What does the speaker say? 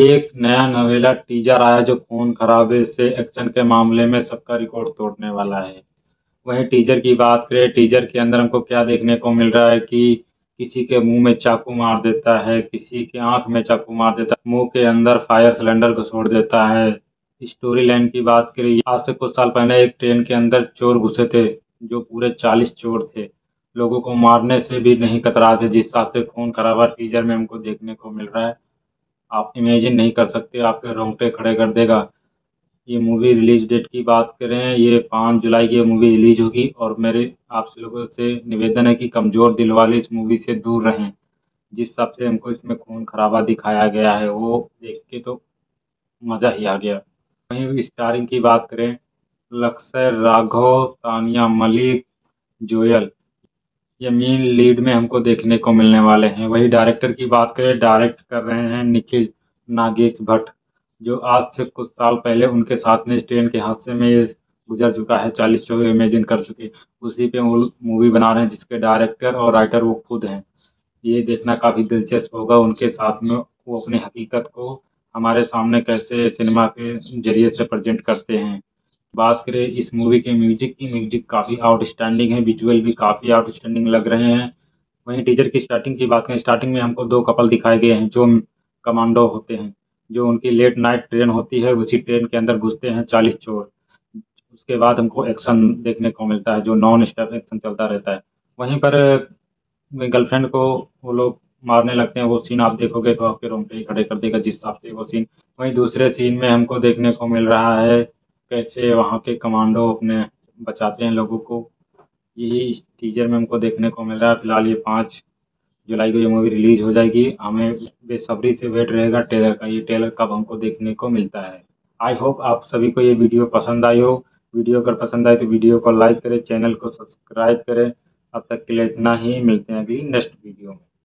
एक नया नवेला टीजर आया जो खून खराबे से एक्शन के मामले में सबका रिकॉर्ड तोड़ने वाला है। वहीं टीजर की बात करें, टीजर के अंदर हमको क्या देखने को मिल रहा है कि किसी के मुंह में चाकू मार देता है, किसी के आंख में चाकू मार देता है, मुंह के अंदर फायर सिलेंडर को छोड़ देता है। स्टोरी लाइन की बात करें, आज से कुछ साल पहले एक ट्रेन के अंदर चोर घुसे थे जो पूरे 40 चोर थे, लोगों को मारने से भी नहीं कतराते। जिस हिसाब से खून खराबा टीजर में हमको देखने को मिल रहा है, आप इमेजिन नहीं कर सकते, आपके रोंगटे खड़े कर देगा। ये मूवी रिलीज डेट की बात करें, ये 5 जुलाई की मूवी रिलीज होगी और मेरे आपसे लोगों से निवेदन है कि कमज़ोर दिल वाले इस मूवी से दूर रहें। जिस हिसाब से हमको इसमें खून खराबा दिखाया गया है वो देख के तो मज़ा ही आ गया। वहीं स्टारिंग की बात करें, लक्ष्य, राघव, तानिया मलिक, जोयल ये मेन लीड में हमको देखने को मिलने वाले हैं। वही डायरेक्टर की बात करें, डायरेक्ट कर रहे हैं निखिल नागेश भट्ट, जो आज से कुछ साल पहले उनके साथ में ट्रेन के हादसे में गुजर चुका है, 40 चोर इमेजिन कर चुके, उसी पे वो मूवी बना रहे हैं जिसके डायरेक्टर और राइटर वो खुद हैं। ये देखना काफ़ी दिलचस्प होगा उनके साथ में वो अपनी हकीकत को हमारे सामने कैसे सिनेमा के जरिए से प्रजेंट करते हैं। बात करें इस मूवी के म्यूजिक की, म्यूजिक काफ़ी आउटस्टैंडिंग है, विजुअल भी काफ़ी आउटस्टैंडिंग लग रहे हैं। वहीं टीजर की स्टार्टिंग की बात करें, स्टार्टिंग में हमको 2 कपल दिखाए गए हैं जो कमांडो होते हैं, जो उनकी लेट नाइट ट्रेन होती है उसी ट्रेन के अंदर घुसते हैं 40 चोर। उसके बाद हमको एक्शन देखने को मिलता है जो नॉन स्टॉप एक्शन चलता रहता है। वहीं पर गर्लफ्रेंड को वो लोग मारने लगते हैं, वो सीन आप देखोगे तो आपके रोंगटे ही खड़े कर देगा जिस हिसाब से वो सीन। वहीं दूसरे सीन में हमको देखने को मिल रहा है कैसे वहाँ के कमांडो अपने बचाते हैं लोगों को, यही इस टीजर में हमको देखने को मिल रहा है। फिलहाल ये 5 जुलाई को ये मूवी रिलीज़ हो जाएगी, हमें बेसब्री से वेट रहेगा ट्रेलर का, ये ट्रेलर कब हमको देखने को मिलता है। आई होप आप सभी को ये वीडियो पसंद आई हो, वीडियो अगर पसंद आए तो वीडियो को लाइक करें, चैनल को सब्सक्राइब करें। अब तक के लिए इतना ही, मिलते हैं अगली नेक्स्ट वीडियो में।